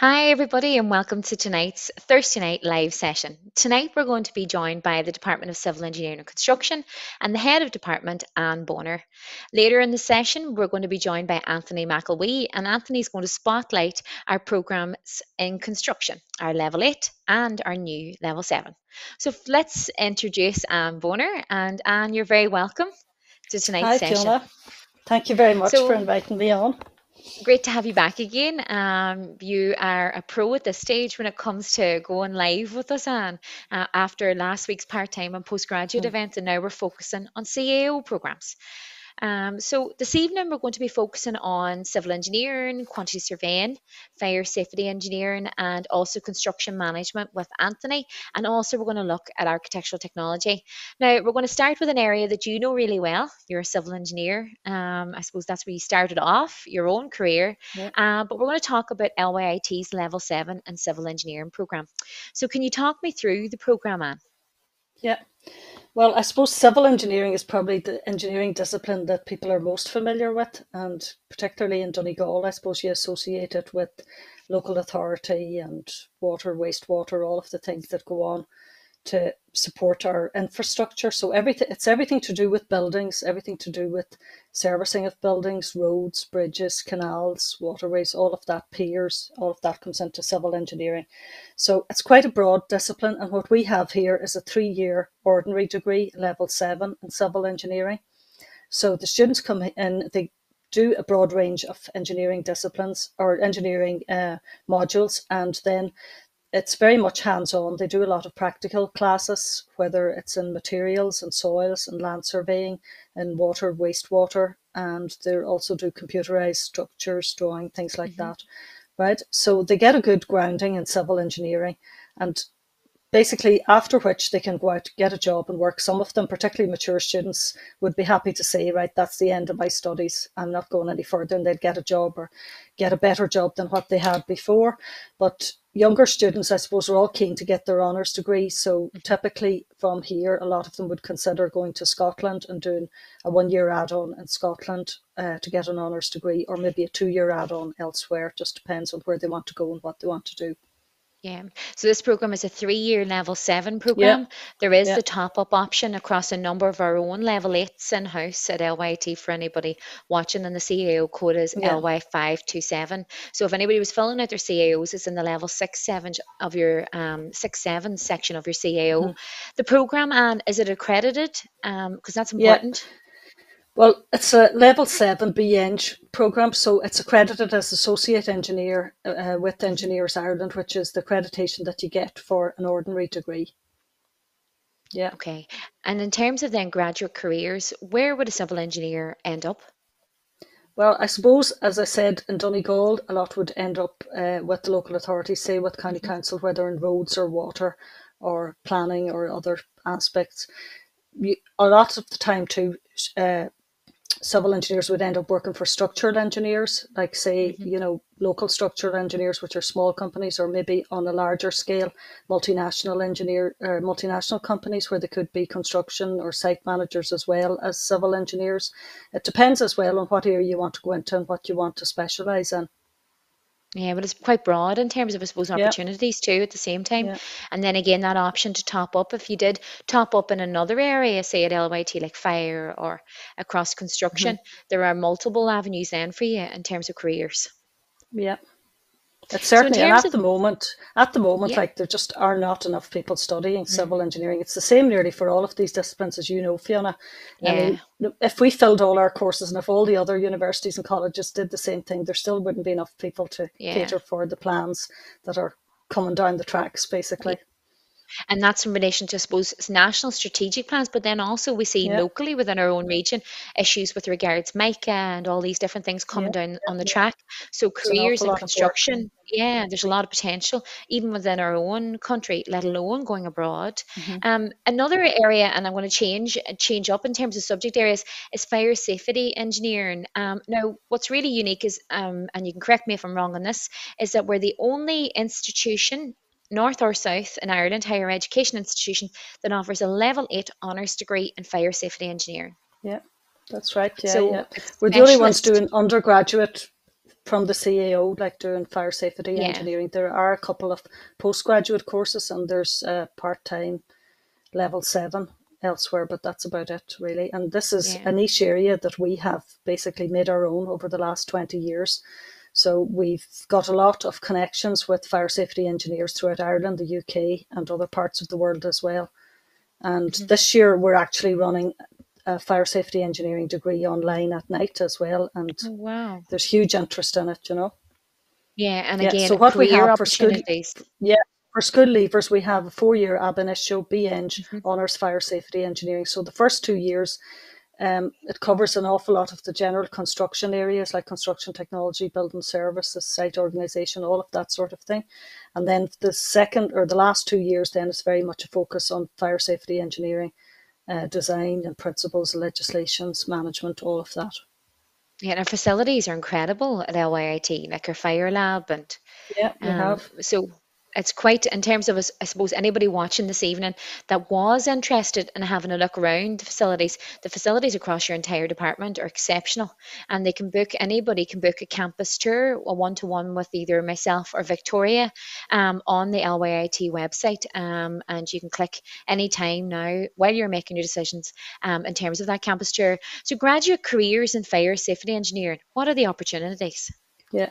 Hi everybody and welcome to tonight's Thursday night live session. Tonight we're going to be joined by the Department of Civil Engineering and Construction and the Head of Department, Anne Boner. Later in the session we're going to be joined by Anthony McElwee, and Anthony's going to spotlight our programmes in construction, our Level 8 and our new Level 7. So let's introduce Anne Boner, and Anne, you're very welcome to tonight's session. Hi Fiona, thank you very much for inviting me on. Great to have you back again. You are a pro at this stage when it comes to going live with us, Anne, after last week's part-time and postgraduate event, and now we're focusing on CAO programmes. So this evening we're going to be focusing on civil engineering, quantity surveying, fire safety engineering, and also construction management with Anthony, and also we're going to look at architectural technology. Now we're going to start with an area that you know really well. You're a civil engineer, I suppose that's where you started off your own career, but we're going to talk about LYIT's Level 7 and civil engineering programme. So can you talk me through the programme, Anne? Yeah. Well, I suppose civil engineering is probably the engineering discipline that people are most familiar with, and particularly in Donegal, I suppose you associate it with local authority and water, wastewater, all of the things that go on to support our infrastructure. So it's everything to do with buildings, everything to do with servicing of buildings, roads, bridges, canals, waterways, all of that, piers, all of that comes into civil engineering. So it's quite a broad discipline, and what we have here is a 3-year ordinary degree, Level 7 in civil engineering. So the students come in, they do a broad range of engineering disciplines or engineering modules, and then it's very much hands-on. They do a lot of practical classes, whether it's in materials and soils and land surveying and water, wastewater, and they also do computerized structures, drawing, things like that, right? So they get a good grounding in civil engineering, and basically after which they can go out, get a job and work. Some of them, particularly mature students, would be happy to say, right, that's the end of my studies, I'm not going any further, and they'd get a job or get a better job than what they had before. But younger students, I suppose, are all keen to get their honours degree. So typically from here, a lot of them would consider going to Scotland and doing a 1-year add-on in Scotland to get an honours degree, or maybe a 2-year add-on elsewhere. It just depends on where they want to go and what they want to do. Yeah, so this programme is a 3-year Level 7 programme. There is the top-up option across a number of our own Level 8s in-house at LYIT for anybody watching, and the CAO code is LY527. So if anybody was filling out their CAOs, it's in the Level 6-7 of your 6-7 section of your CAO. The programme, Anne, is it accredited? Because that's important. Well, it's a Level 7 BEng programme, so it's accredited as Associate Engineer with Engineers Ireland, which is the accreditation that you get for an ordinary degree. Yeah. Okay. And in terms of then graduate careers, where would a civil engineer end up? Well, I suppose, as I said, in Donegal, a lot would end up with the local authorities, say with County Council, whether in roads or water or planning or other aspects. A lot of the time too, civil engineers would end up working for structural engineers, like say, you know, local structural engineers, which are small companies, or maybe on a larger scale, multinational engineer or multinational companies, where they could be construction or site managers as well as civil engineers. It depends as well on what area you want to go into and what you want to specialise in. Yeah, but it's quite broad in terms of, I suppose, opportunities too at the same time. And then again, that option to top up, if you did top up in another area, say at LYIT, like fire or across construction, there are multiple avenues then for you in terms of careers. Yeah, it's certainly, so at the moment, like there just are not enough people studying civil engineering. It's the same nearly for all of these disciplines, as you know, Fiona. I mean, if we filled all our courses and if all the other universities and colleges did the same thing, there still wouldn't be enough people to cater for the plans that are coming down the tracks, basically. And that's in relation to, I suppose, national strategic plans, but then also we see locally within our own region issues with regards MICA and all these different things coming down on the track. So careers in construction, there's a lot of potential even within our own country, let alone going abroad. Another area, and I'm going to change up in terms of subject areas, is fire safety engineering. Now what's really unique is, and you can correct me if I'm wrong on this, is that we're the only institution, North or South in Ireland, higher education institution, that offers a Level 8 honours degree in fire safety engineering. Yeah, that's right. Yeah, so we're the only ones doing undergraduate from the CAO, like doing fire safety engineering. There are a couple of postgraduate courses, and there's part-time level 7 elsewhere, but that's about it really. And this is a niche area that we have basically made our own over the last 20 years. So we've got a lot of connections with fire safety engineers throughout Ireland, the UK and other parts of the world as well. And this year we're actually running a fire safety engineering degree online at night as well. And there's huge interest in it, you know. Yeah, and again, so what we have for school, for school leavers, we have a 4-year ab initio BEng honours fire safety engineering. So the first 2 years, it covers an awful lot of the general construction areas like construction technology, building services, site organisation, all of that sort of thing. And then the second or the last 2 years, then it's very much a focus on fire safety engineering, design and principles, legislations, management, all of that. Yeah, and our facilities are incredible at LYIT, like our fire lab. And so it's quite, in terms of, I suppose, anybody watching this evening that was interested in having a look around the facilities across your entire department are exceptional, and they can book, anybody can book a campus tour, a one-to-one with either myself or Victoria on the LYIT website, and you can click any time now while you're making your decisions in terms of that campus tour. So graduate careers in fire safety engineering, what are the opportunities? Yeah,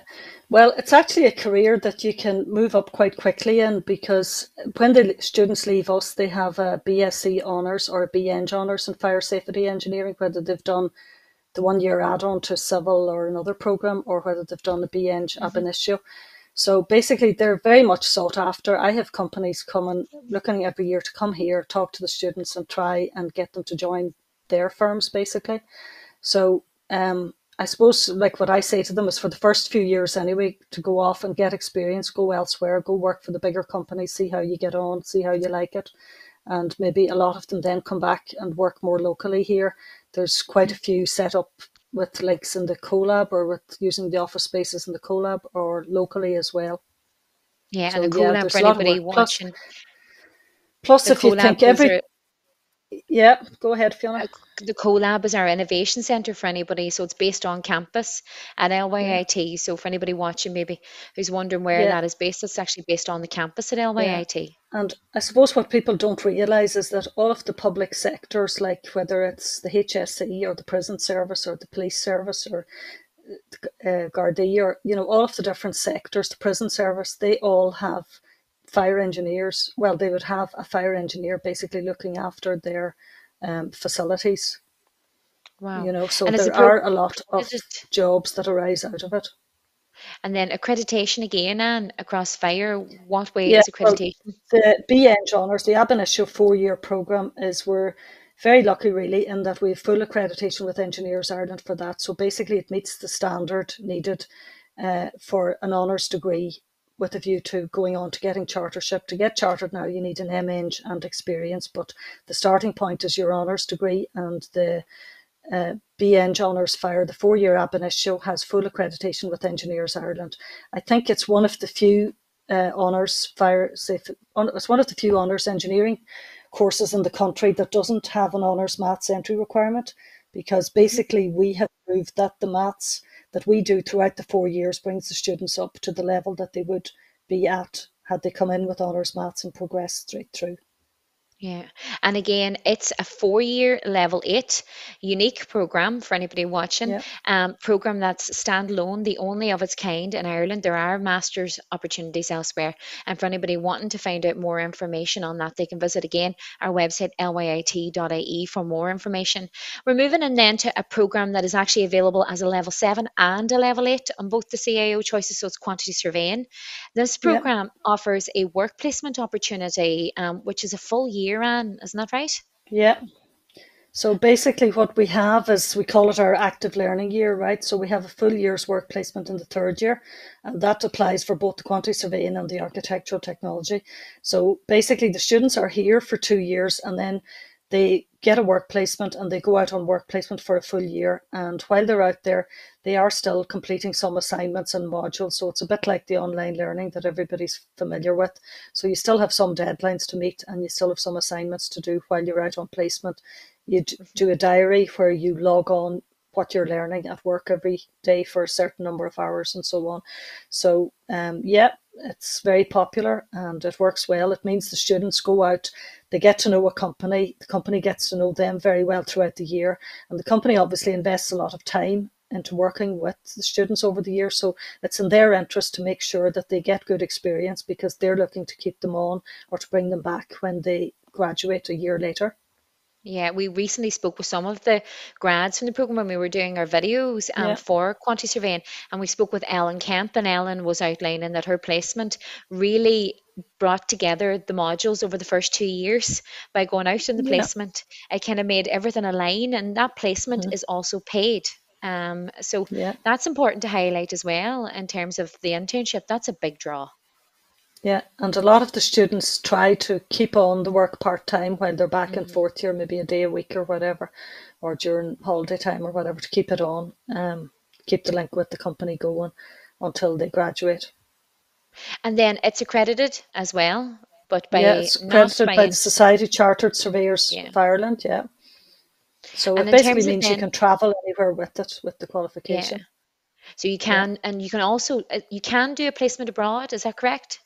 well, it's actually a career that you can move up quite quickly in, because when the students leave us, they have a BSc honours or a BEng honours in fire safety engineering, whether they've done the 1-year add-on to civil or another programme, or whether they've done the BEng ab initio. So basically, they're very much sought after. I have companies coming, looking every year to come here, talk to the students and try and get them to join their firms, basically. So I suppose, like what I say to them is, for the first few years anyway, to go off and get experience, go elsewhere, go work for the bigger companies, see how you get on, see how you like it. And maybe a lot of them then come back and work more locally here. There's quite a few set up with links in the CoLab, or with using the office spaces in the CoLab, or locally as well. Yeah, so, and the CoLab, for anybody watching. Plus if you think yeah, go ahead, Fiona. The CoLab is our innovation centre for anybody, so it's based on campus at LYIT. So for anybody watching maybe who's wondering where that is based, it's actually based on the campus at LYIT. And I suppose what people don't realise is that all of the public sectors, like whether it's the HSE or the prison service or the police service or Gardaí, or, you know, all of the different sectors, the prison service, they all have fire engineers. Well, they would have a fire engineer basically looking after their facilities. Wow. You know, so there are a lot of jobs that arise out of it. And then accreditation again, Anne, across fire, what way is accreditation? Well, the BEng honours, the ab initio 4-year programme, is we're very lucky really in that we have full accreditation with Engineers Ireland for that. So basically it meets the standard needed for an honours degree, with a view to going on to getting chartership. To get chartered now, you need an MEng and experience, but the starting point is your honours degree. And the BEng honours fire, the 4-year ab initio, has full accreditation with Engineers Ireland. I think it's one of the few honours fire safety, it's one of the few honours engineering courses in the country that doesn't have an honours maths entry requirement, because basically we have proved that the maths that we do throughout the 4 years brings the students up to the level that they would be at had they come in with honours maths and progressed straight through. Yeah, and again, it's a 4-year level 8 unique programme for anybody watching. Programme that's standalone, the only of its kind in Ireland. There are master's opportunities elsewhere, and for anybody wanting to find out more information on that, they can visit again our website lyit.ie for more information. We're moving in then to a programme that is actually available as a level 7 and a level 8 on both the CAO choices, so it's quantity surveying. This programme offers a work placement opportunity, which is a full year. Anne, isn't that right? Yeah. So basically what we have is, we call it our active learning year, right? So we have a full year's work placement in the 3rd year, and that applies for both the quantity surveying and the architectural technology. So basically the students are here for 2 years, and then they get a work placement and they go out on work placement for a full year. And while they're out there, they are still completing some assignments and modules. So it's a bit like the online learning that everybody's familiar with. So you still have some deadlines to meet, and you still have some assignments to do while you're out on placement. You do a diary where you log on what you're learning at work every day for a certain number of hours and so on. So yeah, it's very popular and it works well. It means the students go out, they get to know a company, the company gets to know them very well throughout the year, and the company obviously invests a lot of time into working with the students over the year. So it's in their interest to make sure that they get good experience, because they're looking to keep them on or to bring them back when they graduate a year later. Yeah, we recently spoke with some of the grads from the programme when we were doing our videos for quantity surveying, and we spoke with Ellen Kent, and Ellen was outlining that her placement really brought together the modules over the first 2 years by going out in the placement. It kind of made everything align, and that placement is also paid. So that's important to highlight as well in terms of the internship. That's a big draw. Yeah, and a lot of the students try to keep on the work part-time while they're back in fourth year, maybe a day a week or whatever, or during holiday time or whatever, to keep it on, keep the link with the company going until they graduate. And then it's accredited as well, but by... Yeah, it's accredited by the Society of Chartered Surveyors of Ireland, So and it basically means you can travel anywhere with it, with the qualification. Yeah. So you can, and you can also, you can do a placement abroad, is that correct?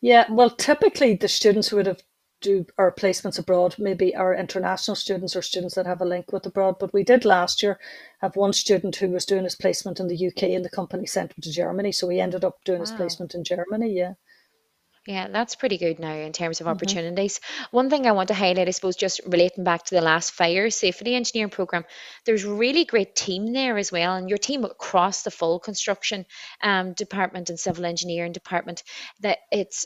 Yeah, well, typically the students who would have do our placements abroad maybe are international students or students that have a link with abroad. But we did last year have one student who was doing his placement in the UK, and the company sent him to Germany, so he ended up doing his placement in Germany. Yeah, that's pretty good now in terms of opportunities. One thing I want to highlight, I suppose, just relating back to the last fire safety engineering program, there's really great team there as well, and your team across the full construction department and civil engineering department, that it's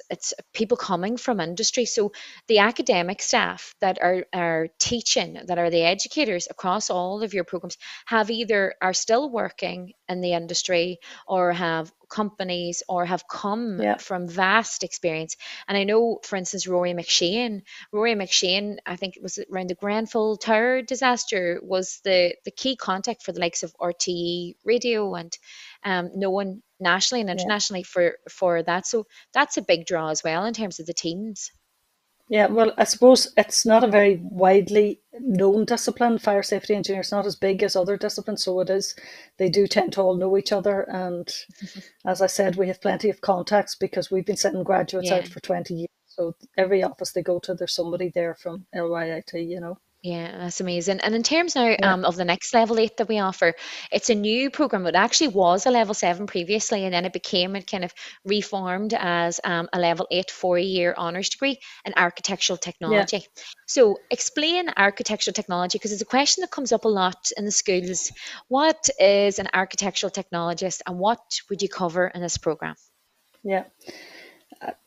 people coming from industry. So the academic staff that are teaching, that are the educators across all of your programs, have either are still working in the industry or have companies or have come from vast experience. And I know, for instance, Rory McShane, I think it was around the Grenfell Tower disaster, was the key contact for the likes of RTE Radio and knowing nationally and internationally for that. So that's a big draw as well in terms of the teams. Yeah, well, I suppose it's not a very widely known discipline. Fire safety engineering is not as big as other disciplines, so it is. They do tend to all know each other. And as I said, we have plenty of contacts because we've been sending graduates out for 20 years. So every office they go to, there's somebody there from LYIT, you know. Yeah, that's amazing. And in terms now of the next level 8 that we offer, it's a new program. It actually was a level 7 previously, and then it became, it kind of reformed as a level 8 4-year honours degree in architectural technology. So explain architectural technology, because it's a question that comes up a lot in the schools. What is an architectural technologist, and what would you cover in this program? Yeah.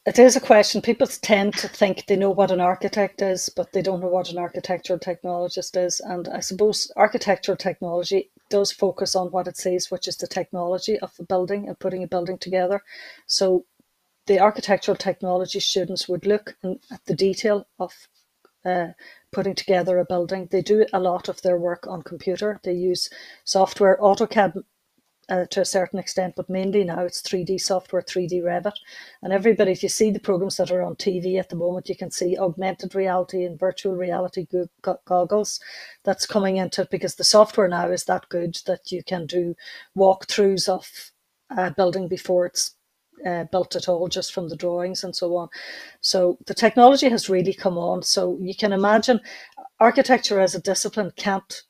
It is a question. People tend to think they know what an architect is, but they don't know what an architectural technologist is. And I suppose architectural technology does focus on what it says, which is the technology of the building and putting a building together. So the architectural technology students would look at the detail of putting together a building. They do a lot of their work on computer. They use software, AutoCAD, to a certain extent, but mainly now it's 3D software, 3D Revit. And everybody, if you see the programs that are on TV at the moment, you can see augmented reality and virtual reality goggles that's coming into it, because the software now is that good that you can do walkthroughs of a building before it's built at all, just from the drawings and so on. So the technology has really come on. So you can imagine architecture as a discipline can't,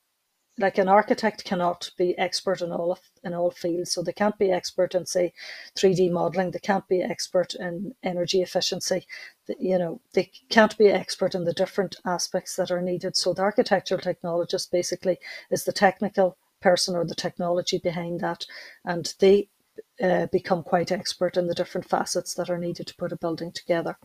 like an architect cannot be expert in all fields. So they can't be expert in, say, 3D modeling. They can't be expert in energy efficiency. You know, they can't be expert in the different aspects that are needed. So the architectural technologist basically is the technical person or the technology behind that. And they become quite expert in the different facets that are needed to put a building together.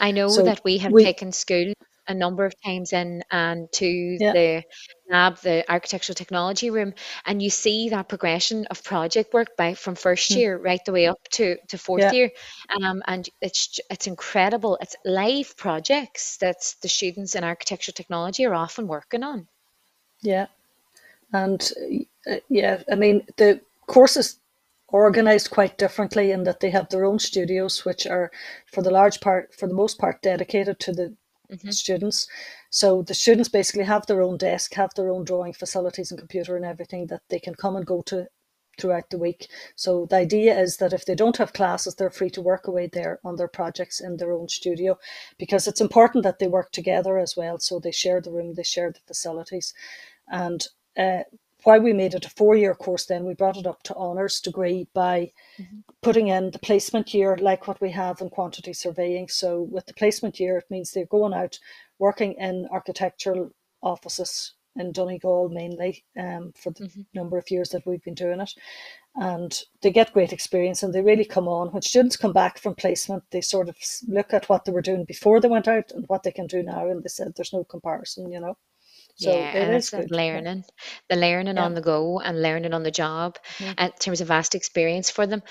I know that we have taken school a number of times in and to the lab, the architectural technology room, and you see that progression of project work from first year right the way up to fourth year, and it's incredible. It's live projects that the students in architectural technology are often working on. I mean, the courses organised quite differently in that they have their own studios, which are for the most part dedicated to the students. So the students basically have their own desk, have their own drawing facilities and computer and everything that they can come and go to throughout the week. So the idea is that if they don't have classes, they're free to work away there on their projects in their own studio, because it's important that they work together as well. So they share the room, they share the facilities. And why we made it a four-year course then, we brought it up to honours degree by putting in the placement year, like what we have in quantity surveying. So with the placement year, it means they're going out working in architectural offices in Donegal mainly, for the number of years that we've been doing it. And they get great experience and they really come on. When students come back from placement, they sort of look at what they were doing before they went out and what they can do now. And they said, there's no comparison, you know. So yeah, and it's good. Learning, the learning on the go and learning on the job in terms of vast experience for them.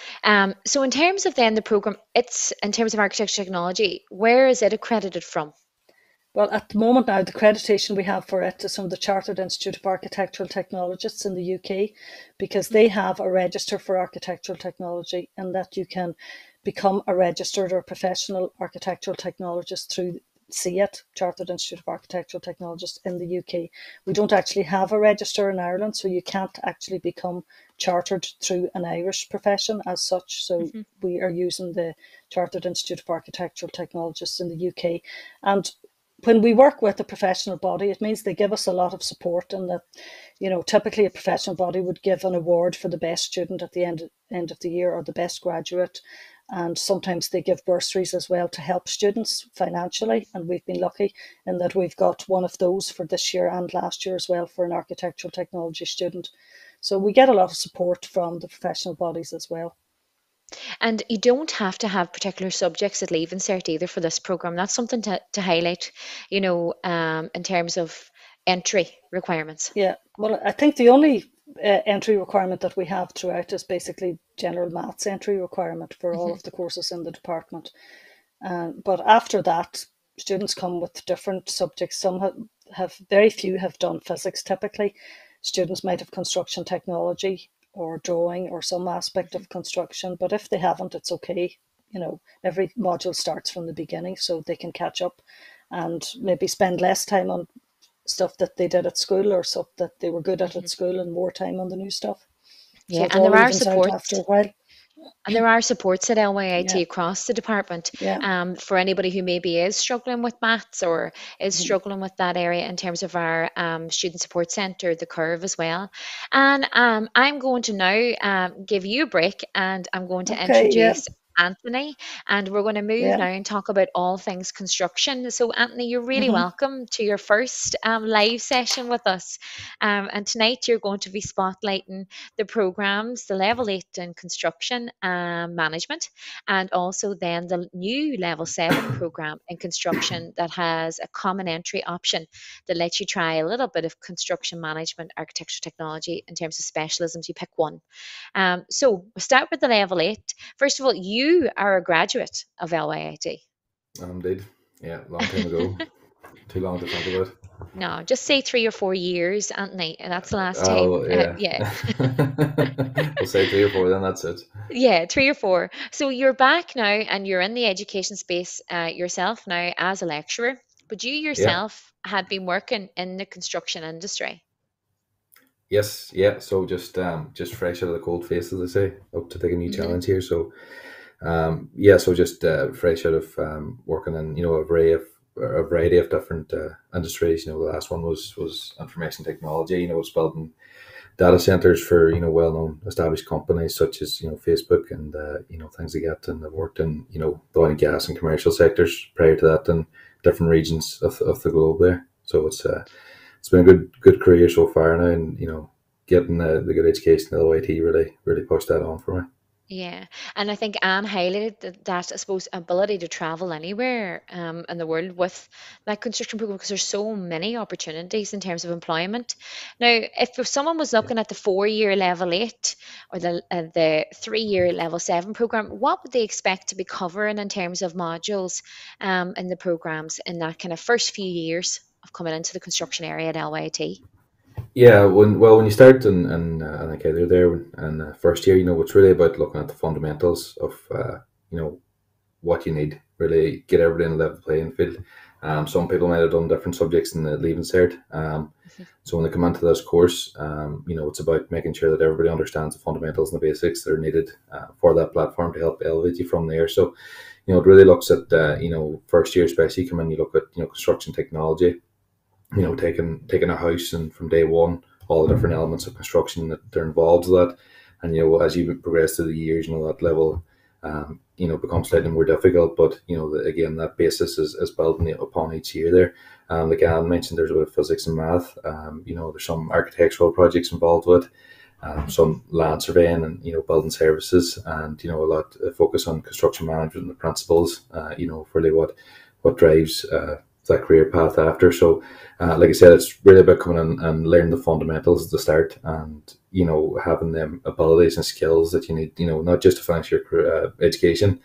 So in terms of then the programme, it's in terms of architecture technology, where is it accredited from? Well, at the moment now, the accreditation we have for it is from the Chartered Institute of Architectural Technologists in the UK, because they have a register for architectural technology, and that you can become a registered or professional architectural technologist through CAO, Chartered Institute of Architectural Technologists in the UK. We don't actually have a register in Ireland, so you can't actually become chartered through an Irish profession as such. So we are using the Chartered Institute of Architectural Technologists in the UK. And when we work with a professional body, it means they give us a lot of support, and that, you know, typically a professional body would give an award for the best student at the end of the year, or the best graduate. And sometimes they give bursaries as well to help students financially. And we've been lucky in that we've got one of those for this year and last year as well for an architectural technology student. So we get a lot of support from the professional bodies as well. And you don't have to have particular subjects at Leaving Cert either for this programme. That's something to highlight, you know, in terms of entry requirements. Yeah, well, I think the only entry requirement that we have throughout is basically general maths entry requirement for all of the courses in the department. But after that, students come with different subjects. Some have very few have done physics typically. Students might have construction technology or drawing or some aspect of construction, but if they haven't, it's okay. You know, every module starts from the beginning, so they can catch up and maybe spend less time on stuff that they did at school or stuff that they were good at school, and more time on the new stuff. Yeah, so and there are supports after a while. And there are supports at LYIT across the department for anybody who maybe is struggling with maths or is struggling with that area, in terms of our Student Support Centre, the Curve as well. And I'm going to now give you a break, and I'm going to introduce Anthony, and we're going to move now and talk about all things construction. So Anthony, you're really welcome to your first live session with us, and tonight you're going to be spotlighting the programmes, the Level 8 in construction management, and also then the new Level 7 programme in construction that has a common entry option that lets you try a little bit of construction management, architectural technology in terms of specialisms. You pick one. So we'll start with the Level 8. First of all, you are a graduate of LYIT. Indeed. Yeah, long time ago. Too long to think about. No, just say 3 or 4 years, Anthony, and that's the last time. We'll say 3 or 4, then that's it. Yeah, 3 or 4. So you're back now, and you're in the education space yourself now as a lecturer, but you yourself had been working in the construction industry. Yes, yeah. So just fresh out of the cold face, as I say, up to take a new challenge here. So fresh out of working in, you know, a variety of different industries. You know, the last one was information technology. You know, it's building data centers for, you know, well-known established companies such as, you know, Facebook and you know, things like that. And I've worked in, you know, the oil and gas and commercial sectors prior to that, in different regions of the globe there. So it's been a good career so far now, and, you know, getting the good education at LYIT really pushed that on for me. Yeah, and I think Anne highlighted that I suppose ability to travel anywhere in the world with that construction program, because there's so many opportunities in terms of employment. Now, if someone was looking at the 4-year Level 8 or the 3-year Level 7 program, what would they expect to be covering in terms of modules in the programs in that kind of first few years of coming into the construction area at LYIT? Yeah, when you start and I think either there and first year, you know, it's really about looking at the fundamentals of you know, what you need. Really get everybody in a level playing field, Some people might have done different subjects in the Leaving Cert. So when they come into this course, you know, it's about making sure that everybody understands the fundamentals and the basics that are needed for that platform to help elevate you from there. So, you know, it really looks at, you know, first year especially, come in, you look at, you know, construction technology, you know, taking a house and from day one, all the different elements of construction that are involved with that. And, you know, as you progress through the years, you know, that level, you know, becomes slightly more difficult, but, you know, again, that basis is building upon each year there. Like Alan mentioned, there's a bit of physics and math, you know, there's some architectural projects involved with, some land surveying and, you know, building services, and, you know, a lot of focus on construction management and the principles, you know, really what drives that career path after. So, like I said, it's really about coming in and learning the fundamentals at the start, and, you know, having them abilities and skills that you need, you know, not just to finish your education,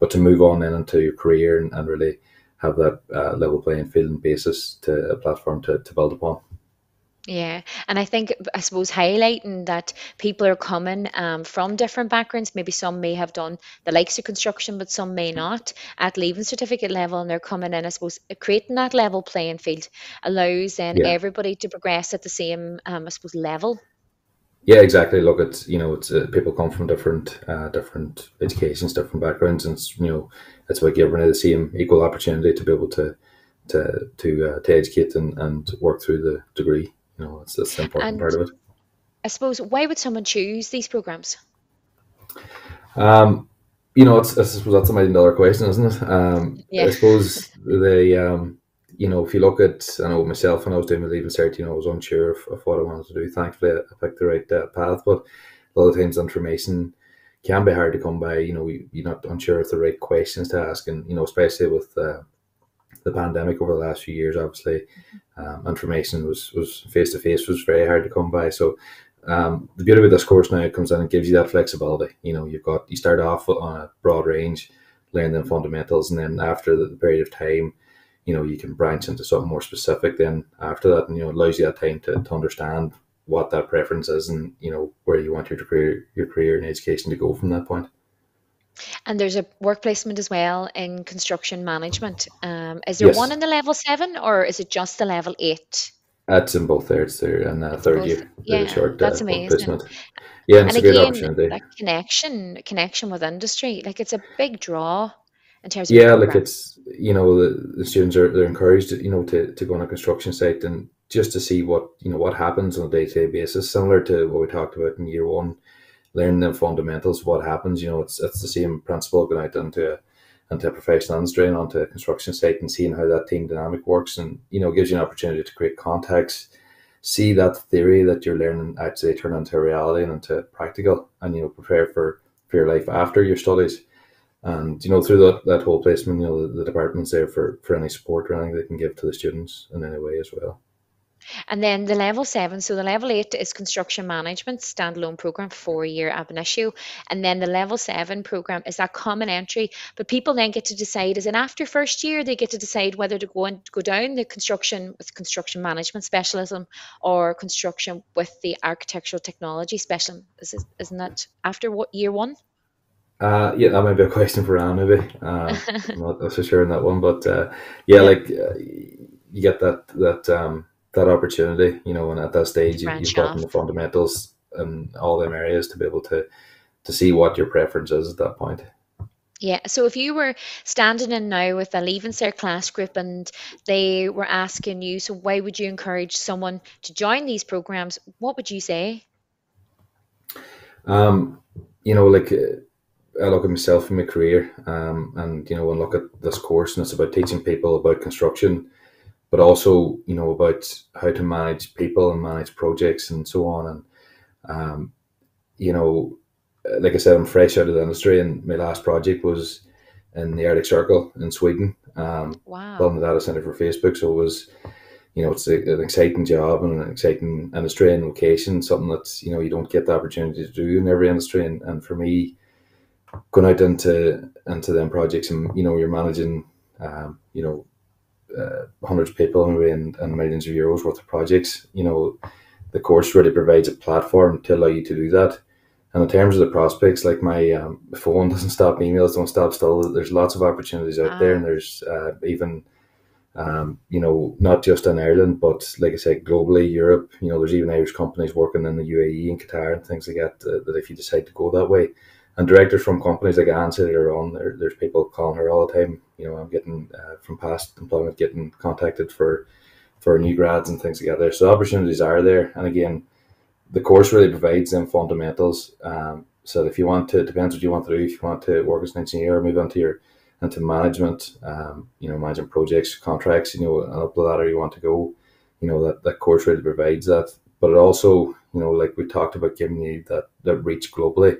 but to move on then into your career and really have that level playing field and basis to a platform to build upon. Yeah, and I think, I suppose, highlighting that people are coming from different backgrounds. Maybe some may have done the likes of construction, but some may not at Leaving Certificate level, and they're coming in, I suppose, creating that level playing field allows then everybody to progress at the same, I suppose, level. Yeah, exactly. Look, it's, you know, it's people come from different educations, different backgrounds, and it's, you know, it's about giving it the same equal opportunity to be able to educate and work through the degree. You know, it's an important part of it. I suppose, why would someone choose these programs? You know, it's, I suppose that's a $1 million question, isn't it? I suppose they, you know, if you look at, I know myself when I was doing my Leaving Cert, you know, I was unsure of what I wanted to do. Thankfully, I picked the right path, but a lot of times information can be hard to come by. You know, you're not unsure of the right questions to ask, and, you know, especially with the pandemic over the last few years, obviously, information was face to face, was very hard to come by. So the beauty of this course now comes in and gives you that flexibility. You know, you start off on a broad range, learn the fundamentals, and then after the period of time, you know, you can branch into something more specific. Then after that, and, you know, it allows you that time to understand what that preference is, and, you know, where you want your career in education to go from that point. And there's a work placement as well in construction management. Is there one in the level 7, or is it just the level 8? That's in both there. It's there in the third year. Yeah, short, that's amazing. Yeah, and it's again, a good opportunity. That connection with industry, like, it's a big draw in terms of program. Like, it's, you know, the students are, they're encouraged, you know, to go on a construction site and just to see what, you know, what happens on a day-to-day basis, similar to what we talked about in year 1. Learn the fundamentals, what happens. You know, it's the same principle going out into a professional industry and onto a construction site and seeing how that team dynamic works, and, you know, gives you an opportunity to create contacts, see that theory that you're learning actually turn into reality and into practical, and, you know, prepare for your life after your studies. And, you know, through that whole placement, you know, the department's there for any support or anything they can give to the students in any way as well. And then the level 7, so the level 8 is construction management, standalone program, 4-year ab initio. And then the level 7 program is that common entry, but people then get to decide, as in after first year, they get to decide whether to go down the construction with construction management specialism or construction with the architectural technology specialism. Isn't that after what, year 1? Yeah, that might be a question for Anne, maybe. I'm not so sure on that one, but you get that opportunity, you know, and at that stage you've gotten the fundamentals and all them areas to be able to see what your preference is at that point. Yeah, so if you were standing in now with a Leaving Cert class group and they were asking you, so why would you encourage someone to join these programs, what would you say? You know, like, I look at myself and my career, and, you know, and look at this course, and it's about teaching people about construction, but also, you know, about how to manage people and manage projects and so on. And, you know, like I said, I'm fresh out of the industry, and my last project was in the Arctic Circle in Sweden, building the data center for Facebook. So it was, you know, it's an exciting job and an exciting industry and location, something that's, you know, you don't get the opportunity to do in every industry. And for me, going out into them projects, and, you know, you're managing, you know, hundreds of people and millions of euros worth of projects. You know, the course really provides a platform to allow you to do that. And in terms of the prospects, like, my phone doesn't stop, emails don't stop still. There's lots of opportunities out there, and there's even you know, not just in Ireland, but like I said, globally, Europe, you know, there's even Irish companies working in the UAE and Qatar and things like that, that if you decide to go that way. And directors from companies like Anne said earlier on, there's people calling her all the time. You know, I'm getting from past employment, getting contacted for new grads and things like that. So opportunities are there. And again, the course really provides them fundamentals. So if you want to, it depends what you want to do. If you want to work as an engineer, move on to your into management, you know, managing projects, contracts, you know, and up the ladder you want to go, you know, that course really provides that. But it also, you know, like we talked about, giving you that reach globally.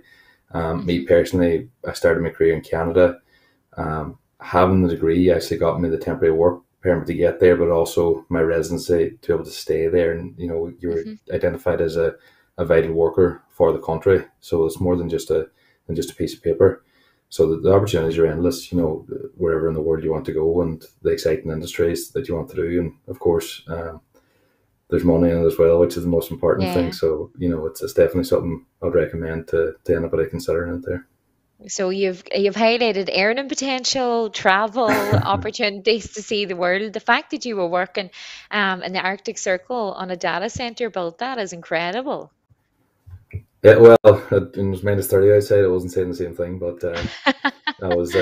Me personally, I started my career in Canada. Having the degree actually got me the temporary work permit to get there, but also my residency to be able to stay there. And, you know, you're identified as a vital worker for the country. So it's more than just a piece of paper. So the opportunities are endless, you know, wherever in the world you want to go and the exciting industries that you want to do. And of course, there's money in it as well, which is the most important thing. So, you know, it's definitely something I'd recommend to anybody considering it there. So you've highlighted earning potential, travel, opportunities to see the world. The fact that you were working in the Arctic Circle on a data center built, that is incredible. Yeah, well, it was -30 outside. I wasn't saying the same thing, but it was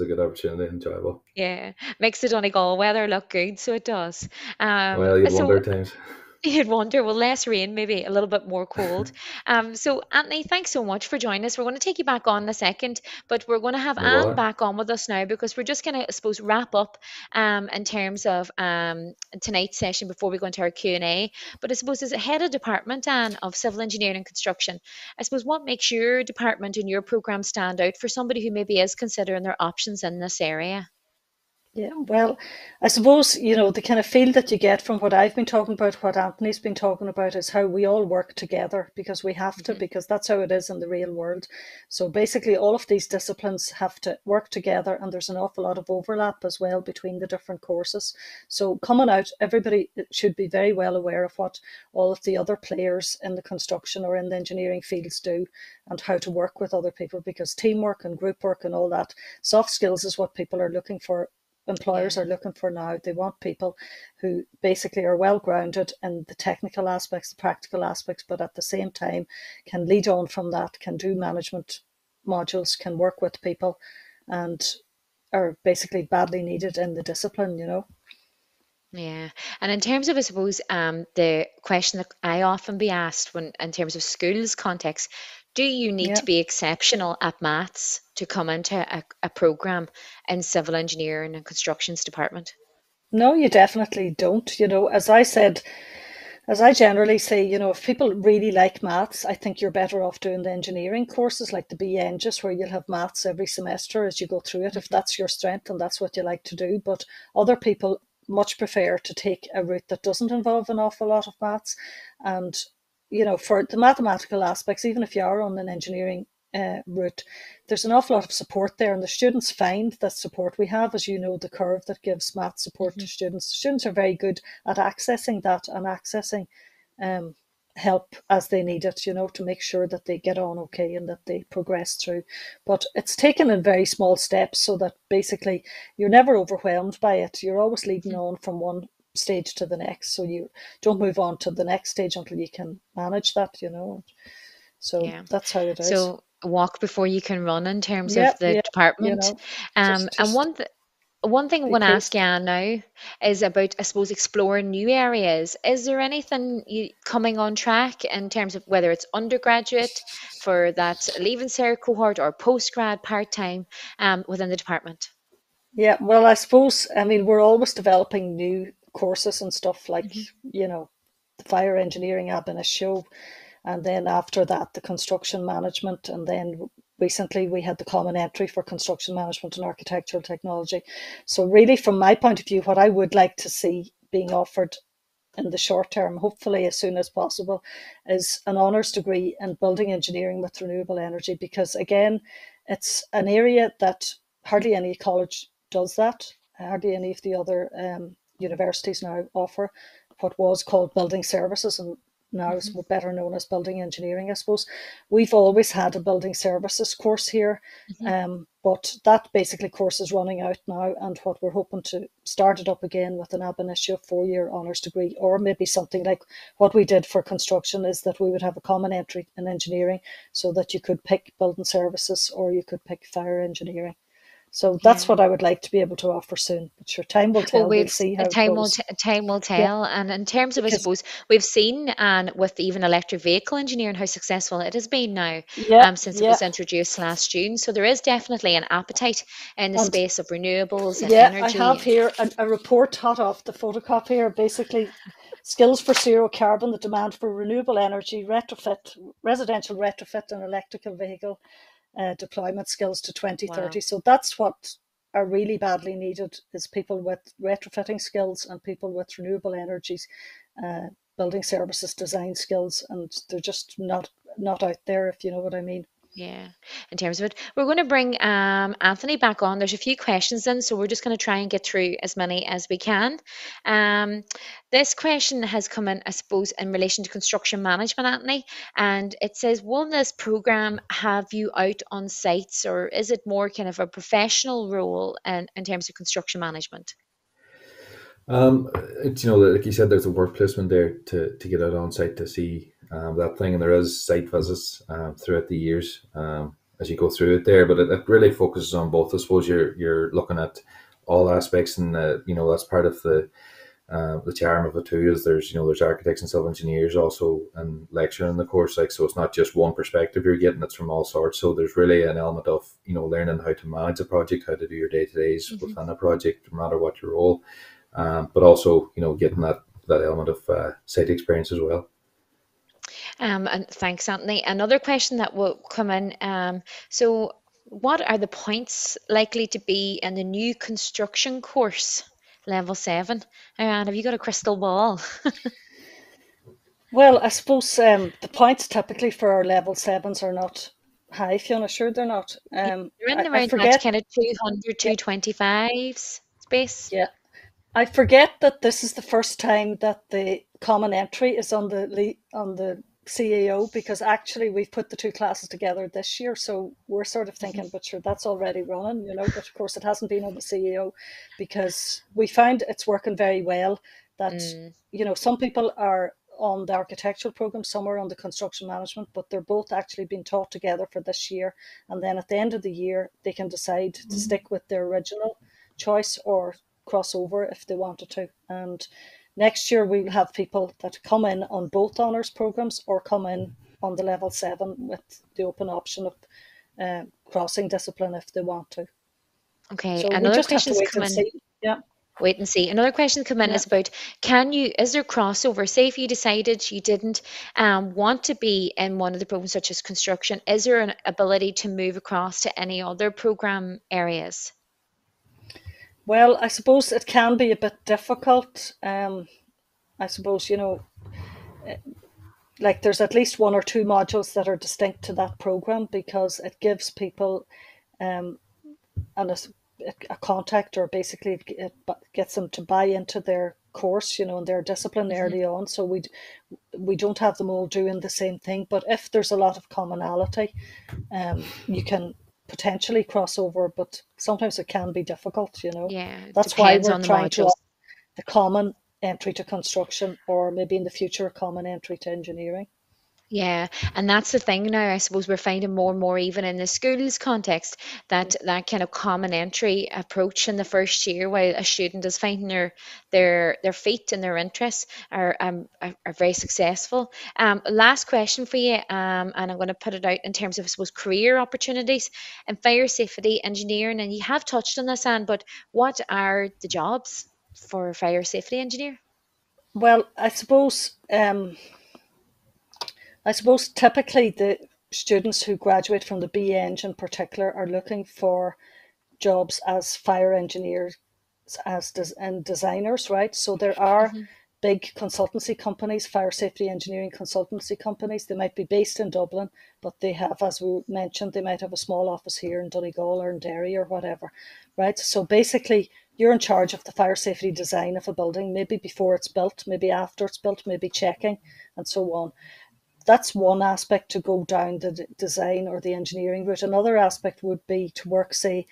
a good opportunity, enjoyable. Yeah, makes the Donegal weather look good, so it does. Well, you'd wonder at times. You'd wonder, well, less rain, maybe a little bit more cold. So, Anthony, thanks so much for joining us. We're going to take you back on in a second, but we're going to have Anne back on with us now because we're just going to, I suppose, wrap up in terms of tonight's session before we go into our Q&A. But I suppose as a head of department, Anne, of Civil Engineering and Construction, I suppose what makes your department and your programme stand out for somebody who maybe is considering their options in this area? Yeah, well, I suppose, you know, the kind of feel that you get from what I've been talking about, what Anthony's been talking about, is how we all work together because we have to, because that's how it is in the real world. So basically all of these disciplines have to work together, and there's an awful lot of overlap as well between the different courses. So coming out, everybody should be very well aware of what all of the other players in the construction or in the engineering fields do and how to work with other people, because teamwork and group work and all that soft skills is what people are looking for. Employers are looking for now. They want people who basically are well grounded in the technical aspects, the practical aspects, but at the same time can lead on from that, can do management modules, can work with people, and are basically badly needed in the discipline, you know. Yeah. And in terms of, I suppose, the question that I often be asked when in terms of schools context, do you need to be exceptional at maths to come into a programme in civil engineering and constructions department? No, you definitely don't. You know, as I said, as I generally say, you know, if people really like maths, I think you're better off doing the engineering courses like the BEng, where you'll have maths every semester as you go through it, if that's your strength and that's what you like to do. But other people much prefer to take a route that doesn't involve an awful lot of maths. And you know, for the mathematical aspects, even if you are on an engineering route, there's an awful lot of support there, and the students find that support. We have, as you know, the curve that gives math support to students. Students are very good at accessing that and accessing help as they need it, you know, to make sure that they get on okay and that they progress through. But it's taken in very small steps so that basically you're never overwhelmed by it. You're always leading on from one stage to the next, so you don't move on to the next stage until you can manage that, you know. So that's how it is. So walk before you can run in terms of the department, you know, and one thing I want to ask you, Anne, now is about, I suppose, exploring new areas. Is there anything coming on track in terms of whether it's undergraduate for that Leaving Cert cohort or postgrad part-time within the department? Yeah, well, I suppose, I mean, we're always developing new courses and stuff like, you know, the fire engineering ab initio, and then after that, the construction management, and then recently we had the common entry for construction management and architectural technology. So really, from my point of view, what I would like to see being offered in the short term, hopefully as soon as possible, is an honours degree in building engineering with renewable energy, because again, it's an area that hardly any college does that, hardly any of the other universities now offer what was called building services, and now is better known as building engineering, I suppose. We've always had a building services course here, but that basically course is running out now, and what we're hoping to start it up again with an ab initio four-year honours degree, or maybe something like what we did for construction, is that we would have a common entry in engineering so that you could pick building services or you could pick fire engineering. So that's what I would like to be able to offer soon. But sure, time will tell. Well, we'll see how time will tell. Yeah. And in terms of, I suppose, we've seen, and with even electric vehicle engineering, how successful it has been now since it was introduced last June. So there is definitely an appetite in the space of renewables and energy. I have here a report hot off the photocopier, basically. Skills for zero carbon, the demand for renewable energy, retrofit, residential retrofit and electrical vehicle deployment skills to 2030. Wow. So that's what are really badly needed, is people with retrofitting skills and people with renewable energies, building services design skills, and they're just not out there, if you know what I mean. Yeah, in terms of it, we're going to bring Anthony back on. There's a few questions in, so we're just going to try and get through as many as we can. This question has come in, I suppose, in relation to construction management, Anthony, and it says, will this programme have you out on sites, or is it more kind of a professional role in terms of construction management? You know, like you said, there's a work placement there to get out on site to see that thing, and there is site visits throughout the years as you go through it there, but it really focuses on both. I suppose you're looking at all aspects, and you know, that's part of the charm of it too, is there's architects and civil engineers also and lecturing in the course, like, so it's not just one perspective you're getting, it's from all sorts. So there's really an element of, you know, learning how to manage a project, how to do your day-to-days within a project, no matter what your role. But also, you know, getting that element of site experience as well. And thanks, Anthony. Another question that will come in. So what are the points likely to be in the new construction course, level 7? And have you got a crystal ball? Well, I suppose the points typically for our level 7s are not high, Fiona. Sure, they're not. They're in the round about kind of 200, 225s space. Yeah. I forget that this is the first time that the common entry is on the CAO, because actually we've put the two classes together this year, so we're sort of thinking, but sure, that's already running, you know. But of course, it hasn't been on the CAO because we find it's working very well. That you know, some people are on the architectural program, some are on the construction management, but they're both actually being taught together for this year, and then at the end of the year they can decide to stick with their original choice or crossover if they wanted to. And next year we'll have people that come in on both honours programmes or come in on the level 7 with the open option of crossing discipline if they want to. Okay, so another question has come in. Yeah. Wait and see. Another question come in is about, is there crossover? Say if you decided you didn't want to be in one of the programs such as construction, is there an ability to move across to any other programme areas? Well, I suppose it can be a bit difficult. I suppose, you know, like there's at least one or two modules that are distinct to that programme, because it gives people a contact, or basically it gets them to buy into their course, you know, and their discipline early on. So we don't have them all doing the same thing. But if there's a lot of commonality, you can potentially crossover, but sometimes it can be difficult, you know. Yeah, that's why we're trying to offer the common entry to construction, or maybe in the future a common entry to engineering. Yeah, and that's the thing now, I suppose we're finding more and more, even in the schools context, that kind of common entry approach in the first year, while a student is finding their feet and their interests, are very successful. Last question for you, and I'm going to put it out in terms of, I suppose, career opportunities and fire safety engineering, and you have touched on this, Anne, but what are the jobs for a fire safety engineer? Well, I suppose typically the students who graduate from the BEng in particular are looking for jobs as fire engineers and designers, right? So there are big consultancy companies, fire safety engineering consultancy companies. They might be based in Dublin, but they have, as we mentioned, they might have a small office here in Donegal or in Derry or whatever, right? So basically you're in charge of the fire safety design of a building, maybe before it's built, maybe after it's built, maybe checking and so on. That's one aspect, to go down the design or the engineering route. Another aspect would be to work, say,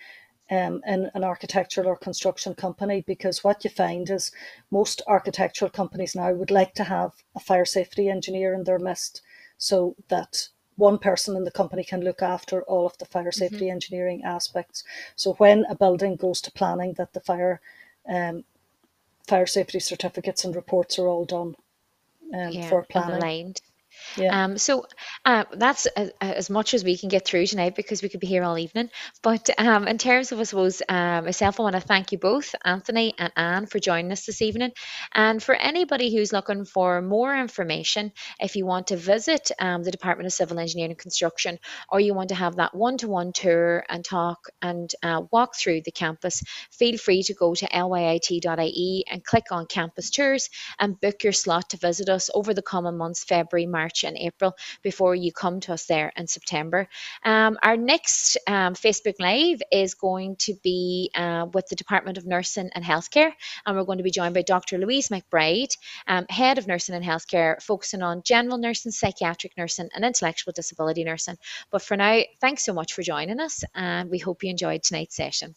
in an architectural or construction company, because what you find is most architectural companies now would like to have a fire safety engineer in their midst, so that one person in the company can look after all of the fire safety engineering aspects. So when a building goes to planning, that the fire safety certificates and reports are all done for planning. Aligned. Yeah. That's as much as we can get through tonight, because we could be here all evening. But in terms of, I suppose, myself, I want to thank you both, Anthony and Anne, for joining us this evening. And for anybody who's looking for more information, if you want to visit the Department of Civil Engineering and Construction, or you want to have that one-to-one tour and talk and walk through the campus, feel free to go to lyit.ie and click on Campus Tours and book your slot to visit us over the coming months, February, March and April, before you come to us there in September. Our next Facebook Live is going to be with the Department of Nursing and Healthcare, and we're going to be joined by Dr Louise McBride, Head of Nursing and Healthcare, focusing on general nursing, psychiatric nursing and intellectual disability nursing. But for now, thanks so much for joining us, and we hope you enjoyed tonight's session.